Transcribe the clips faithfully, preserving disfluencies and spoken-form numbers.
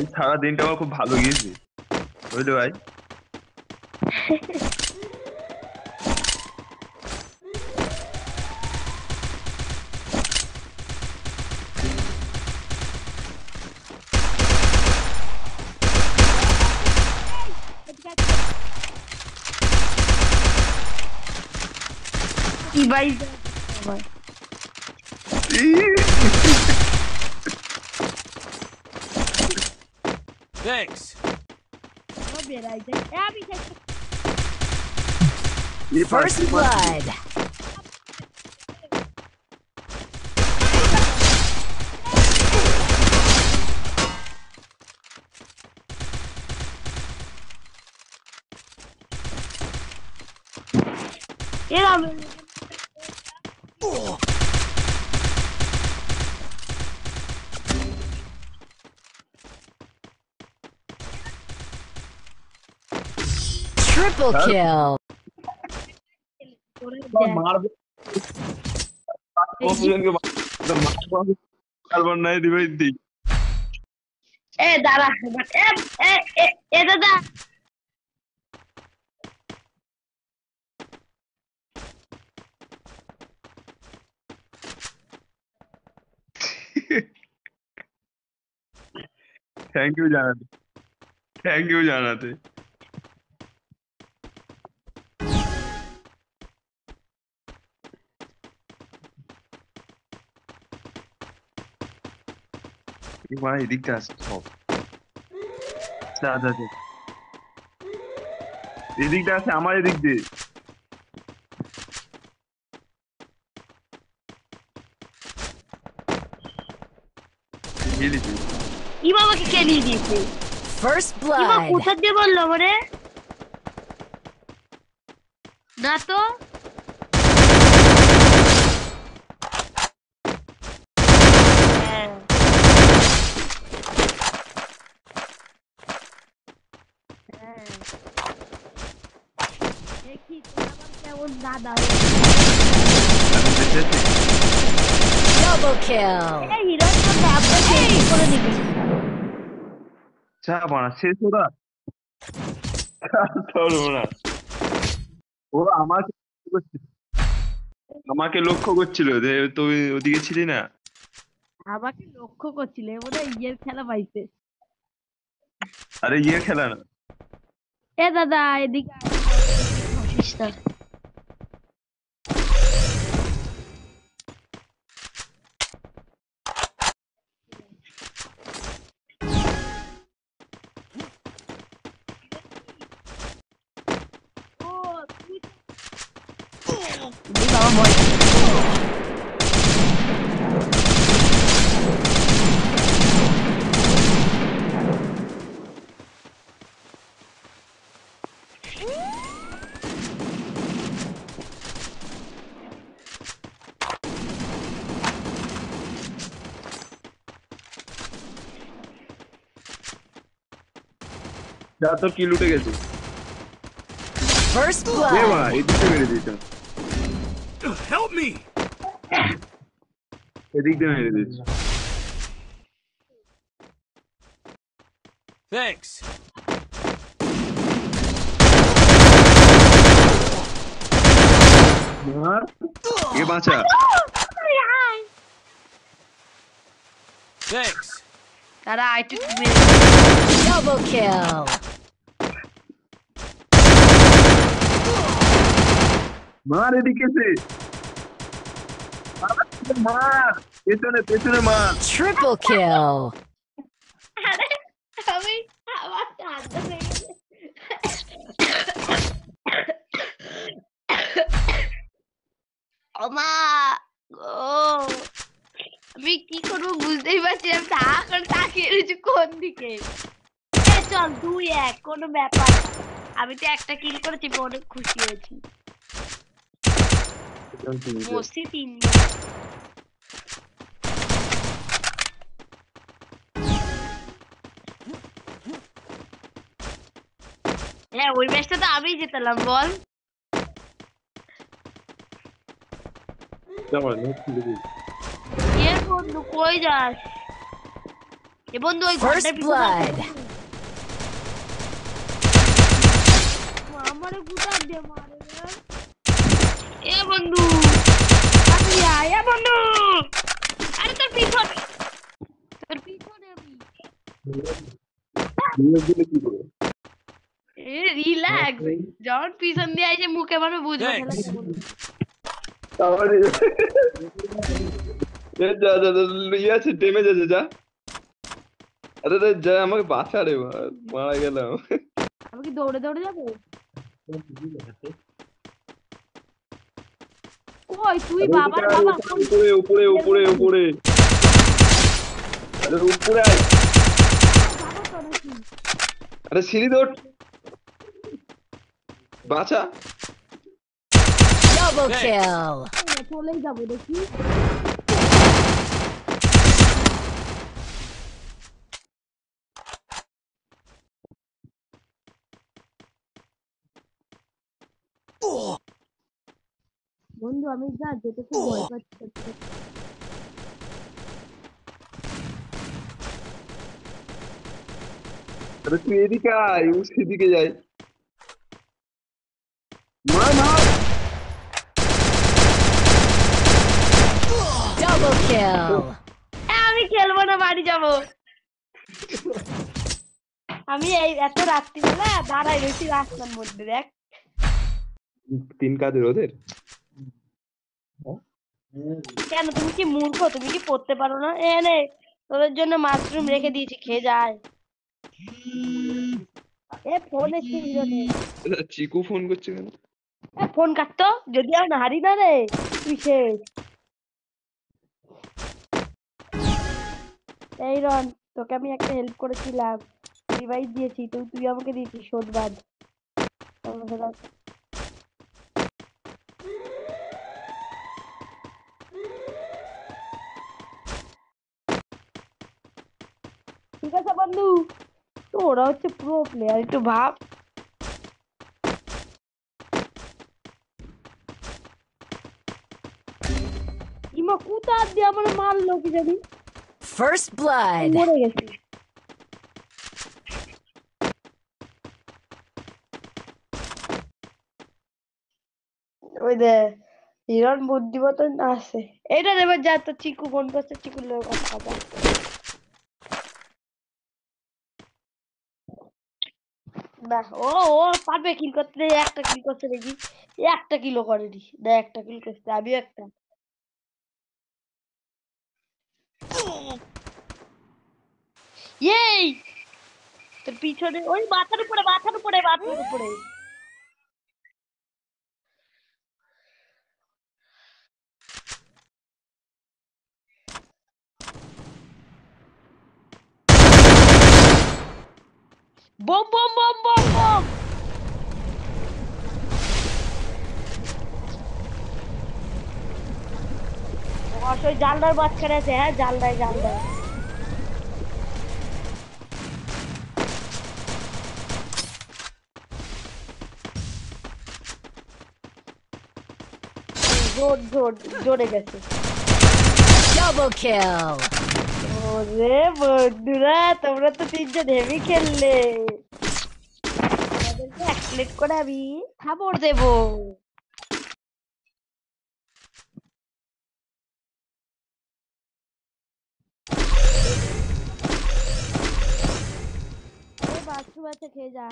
ভাই সারা দিনটা আমার খুব ভালো গিয়েছে, বুঝলে ভাই। E vai vai. Thanks. Vou ver aí. É First blood. Era Triple kill. Hey, Dara. Hey, hey, hey, hey, Dara. Thank you, Janate. Thank you, Janate. Why did that stop? That's it. Did that say amar dik de? He did. He baba ke keli diye. First blood. He baba uthad de bollo bore. Na to double kill. Hey, he doesn't have to take one of these. আমাকে লক্ষ্য করছিল যে তুই ওদিকে ছিলি না, আমাকে লক্ষ্য করছিল বলে ইয়ের খেলা পাইছে। আরে ইয়ের খেলা না, এ দাদা এদিকে অফিসটা যা তোর কি লুটে গেছে। First blood. Yeah, man, it is the meditation. Help me. It is the meditation. Thanks. What? Ye bacha. Thanks. That I took double kill. मार एदिके से मार मार पेছনে পেছনে मार ट्रिपल किल। अरे अभी हवा हाथ में अम्मा ओ अभी की करूं বুঝতেই পারছি না। তাকান তাকিয়ে রইছি কোন দিকে। চল দুই এক কোন ব্যাপার, আমি তো একটা কিল করেছি, অনেক খুশি হয়েছি। Você tem É, o resto da vida tá lá bom. Tá bom, não tem. E eu vou no coisas. First blood. Yeah, Bundu. Yeah, Bundu. I don't think so. I don't think so. Relax. Don't be something I can move. I'm going to go. अरे तो जय हमारे बात आ रही है बाहर मारा क्या लाऊं अब की दौड़े दौड़े जाओ कोई तू ही बाबा बाबा ऊपरे ऊपरे ऊपरे ऊपरे अरे ऊपरे अरे सीढ़ी दौड़ बाचा डबल किल चले ही जाओ देखी বন্ধু আমি যা যেতে খুব ভয় পাচ্ছি আরে তুই এদিকে আয় ও সেদিকে যায় মার মার ডাবল কিল আমি খেলব না বাড়ি যাব আমি এই এত রাত্রিবেলা দাঁড়াই রইছি রাস্তার মধ্যে দেখ তিন কাদের ওদের কেন তুমি কি মূর্খ তুমি কি পড়তে পারো না এ নে তোর জন্য মাশরুম রেখে দিয়েছি খেয়ে যা এ ফোন এসে দিলো নে চিকু ফোন করছে কেন এ ফোন কাট তো যদি আর না হারি না রে তুই শেষ এই রন তোকে আমি একটা হেল্প করেছিলাম রিভাইভ দিয়েছি তুই তুই আমাকে দিয়েছিস শোধবাদ ঠিক আছে বন্ধু তোরা হচ্ছে প্রো প্লেয়ার একটু ভাব ইমা কুতা দিয়ে আমার মারলো কি জানি ফার্স্ট ব্লাড মরে গেছে ওই দে ইরান বুদ্ধিমতন আছে এটা এবার যা তো চিকু ফোন করছে চিকুর লোক কথা না ও ও পারবে কিল করতে একটা কিল করতে দেখি একটা কিলো করে দি দে একটা কিল করতে আবি একটা এই তোর পিছনে ওই মাথার উপরে মাথার উপরে মাথার উপরে Boom, boom, boom, boom, boom! और तो जालदार बात कर रहे थे हैं जालदार जालदार। जोड़ जोड़ जोड़े कैसे? Double kill. ওরে বন্ধুরা তোমরা তো তিনজন হেভি খেললে তোমাদেরকে এক প্লেট করে আমি খাবার দেব বাচ্চা বাচ্চা খেয়ে যা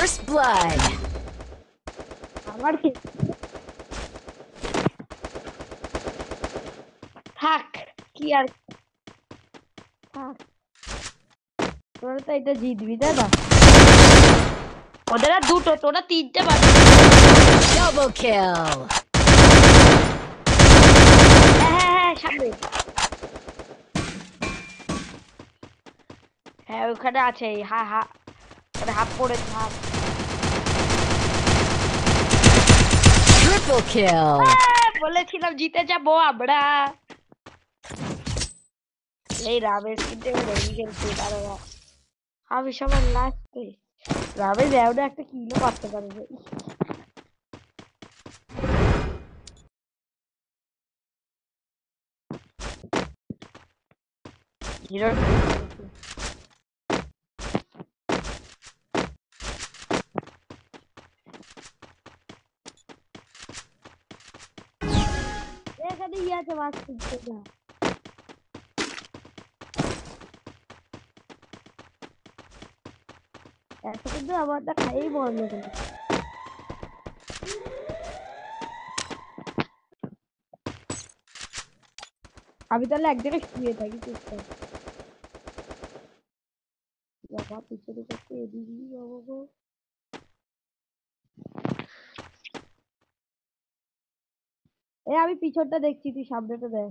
First blood. আমার কি থাক কি আর তোরা তো এটা জিতবি তাই না? ওদের আর দুটো, তোরা তিনটে বাকি। Double kill. হ্যাঁ হ্যাঁ সামনে। হ্যাঁ ওখানে আছে। হ্যাঁ হ্যাঁ হাত পড়েছে হাত। Triple kill. বলেছিলাম জিতে যাবো আমরা। এই রাবেশ কিন্তু রেডি খেলছে তারা। আমি সবার লাস্টে রাবেশ এমন একটা কিলো পারতে পারবে। এখানে ইয়ে আছে মাছ কিনতে না। এত কিন্তু আমার তো খাই বন্ধ হল। আমি তাহলে এক জায়গায় শুয়ে থাকি চুপচাপ। বাবা পিছনে করতে এদিকে বাবা এ আমি পিছনটা দেখছি, তুই সামনেটা দেখ।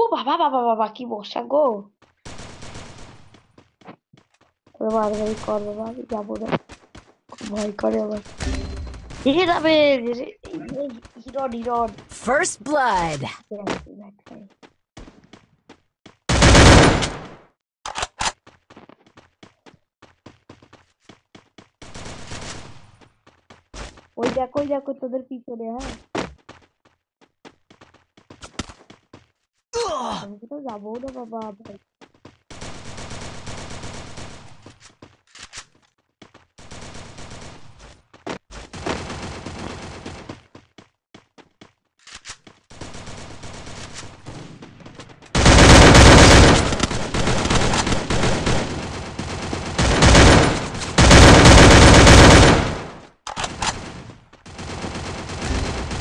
ও বাবা বাবা বাবা কি বর্ষা গো। মারামারি কর বাবা, আমি যাবো না, ভয় করে আমার। হিরণ হবে হিরণ হিরণ ফার্স্ট ব্লাড। ওই দেখো ওই দেখো তোদের পিছনে। হ্যাঁ আমি কোথাও যাবো না বাবা।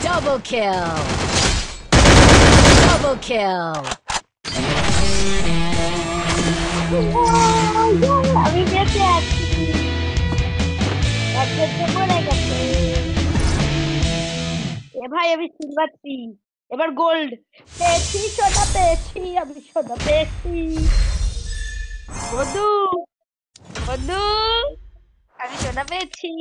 Double kill. Double kill. Wow, wow, I mean that's it. That's it to put it up. Eh bhai abhi silver three. Ebar gold. Pechi shota pechi abhi shota pechi. Bodu. Bodu. Abhi shota pechi.